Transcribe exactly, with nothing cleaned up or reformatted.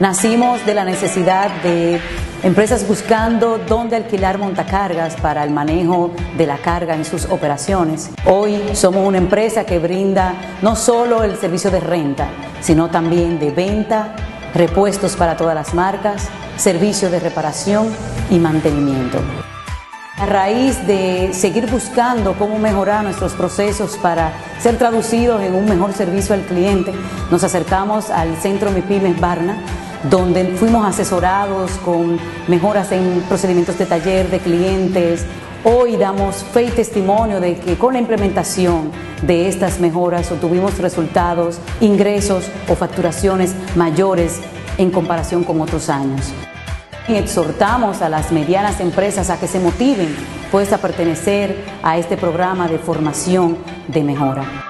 Nacimos de la necesidad de empresas buscando dónde alquilar montacargas para el manejo de la carga en sus operaciones. Hoy somos una empresa que brinda no solo el servicio de renta, sino también de venta, repuestos para todas las marcas, servicio de reparación y mantenimiento. A raíz de seguir buscando cómo mejorar nuestros procesos para ser traducidos en un mejor servicio al cliente, nos acercamos al Centro Mi Pymes Barna, donde fuimos asesorados con mejoras en procedimientos de taller, de clientes. Hoy damos fe y testimonio de que con la implementación de estas mejoras obtuvimos resultados, ingresos o facturaciones mayores en comparación con otros años. Exhortamos a las medianas empresas a que se motiven pues a pertenecer a este programa de formación de mejora.